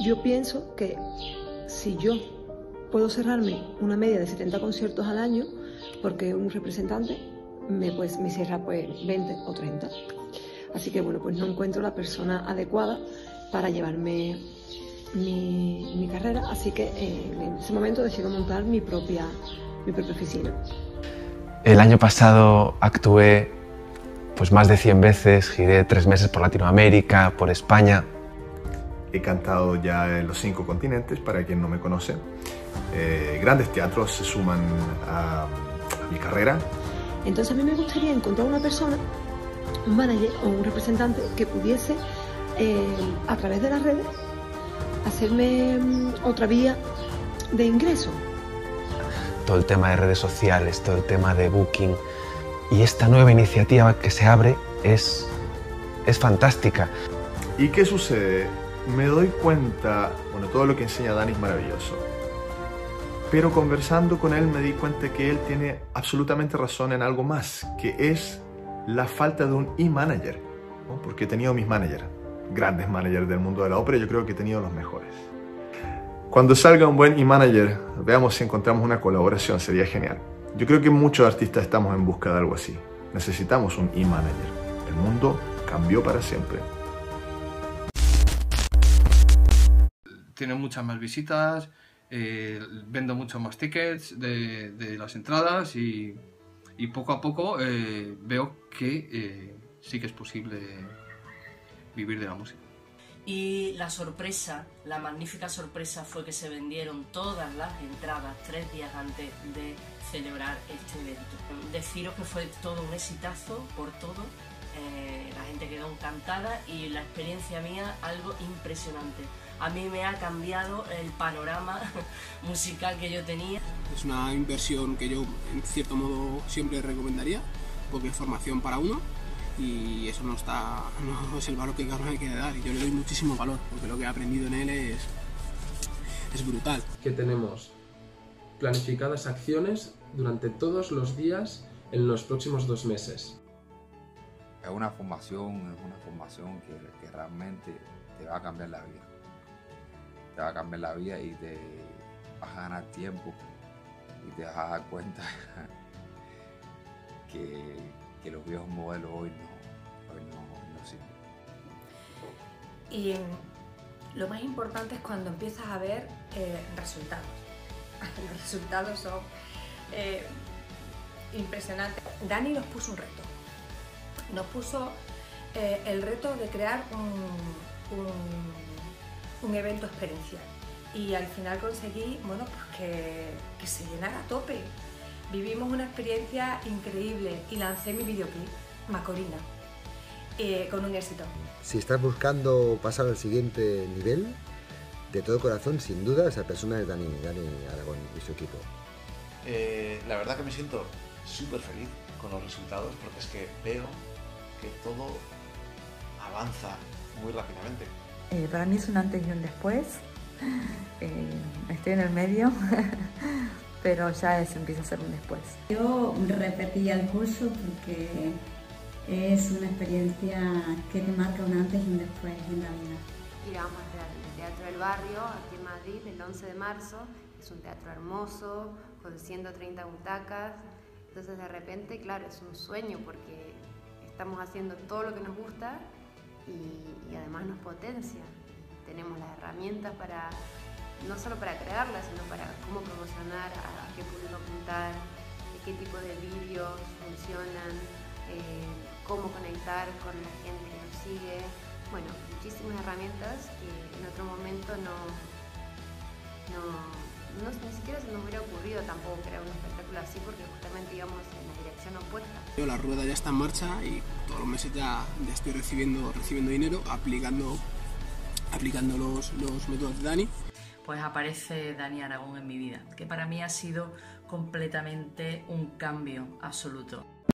Yo pienso que si yo puedo cerrarme una media de 70 conciertos al año, porque un representante me cierra 20 o 30. Así que bueno, pues no encuentro la persona adecuada para llevarme mi carrera, así que en ese momento decido montar mi propia oficina. El año pasado actué pues más de 100 veces, giré 3 meses por Latinoamérica, por España. He cantado ya en los 5 continentes, para quien no me conoce. Grandes teatros se suman a mi carrera. Entonces a mí me gustaría encontrar una persona, un manager o un representante que pudiese, a través de las redes, hacerme otra vía de ingreso. Todo el tema de redes sociales, todo el tema de booking, y esta nueva iniciativa que se abre es fantástica. ¿Y qué sucede? Me doy cuenta, bueno, todo lo que enseña Dani es maravilloso, pero conversando con él me di cuenta que él tiene absolutamente razón en algo más, que es la falta de un e-manager, ¿no? Porque he tenido mis managers, grandes managers del mundo de la ópera, yo creo que he tenido los mejores. Cuando salga un buen e-manager, veamos si encontramos una colaboración, sería genial. Yo creo que muchos artistas estamos en busca de algo así. Necesitamos un e-manager. El mundo cambió para siempre. Tiene muchas más visitas, vendo muchos más tickets de las entradas y poco a poco veo que sí que es posible vivir de la música. Y la sorpresa, la magnífica sorpresa, fue que se vendieron todas las entradas 3 días antes de celebrar este evento. Deciros que fue todo un exitazo por todo. La gente quedó encantada y la experiencia mía algo impresionante. A mí me ha cambiado el panorama musical que yo tenía. Es una inversión que yo en cierto modo siempre recomendaría, porque es formación para uno y eso no es el valor que cada uno hay que dar. Y yo le doy muchísimo valor porque lo que he aprendido en él es brutal. Que tenemos planificadas acciones durante todos los días en los próximos 2 meses. Es una formación que realmente te va a cambiar la vida. Te va a cambiar la vida y te vas a ganar tiempo y te vas a dar cuenta que los viejos modelos hoy no sirven. Y lo más importante es cuando empiezas a ver resultados. Los resultados son impresionantes. Dani nos puso un reto. Nos puso el reto de crear un evento experiencial y al final conseguí, bueno, pues que se llenara a tope. Vivimos una experiencia increíble y lancé mi videoclip, Macorina, con un éxito. Si estás buscando pasar al siguiente nivel, de todo corazón, sin duda, esa persona es Dani Aragón y su equipo. La verdad que me siento súper feliz con los resultados porque es que veo que todo avanza muy rápidamente. Para mí es un antes y un después, estoy en el medio, pero ya empieza a ser un después. Yo repetí el curso porque es una experiencia que te marca un antes y un después en la vida. Y vamos al Teatro del Barrio, aquí en Madrid, el 11 de marzo. Es un teatro hermoso, con 130 butacas, entonces de repente, claro, es un sueño porque estamos haciendo todo lo que nos gusta. Y además nos potencia, tenemos las herramientas para, no solo para crearlas, sino para cómo promocionar, a qué público apuntar, qué tipo de vídeos funcionan, cómo conectar con la gente que nos sigue, bueno, muchísimas herramientas que en otro momento ni siquiera se nos hubiera ocurrido tampoco crear un espectáculo así porque justamente íbamos en la dirección opuesta. La rueda ya está en marcha y todos los meses ya estoy recibiendo dinero, aplicando los métodos de Dani. Pues aparece Dani Aragón en mi vida, que para mí ha sido completamente un cambio absoluto.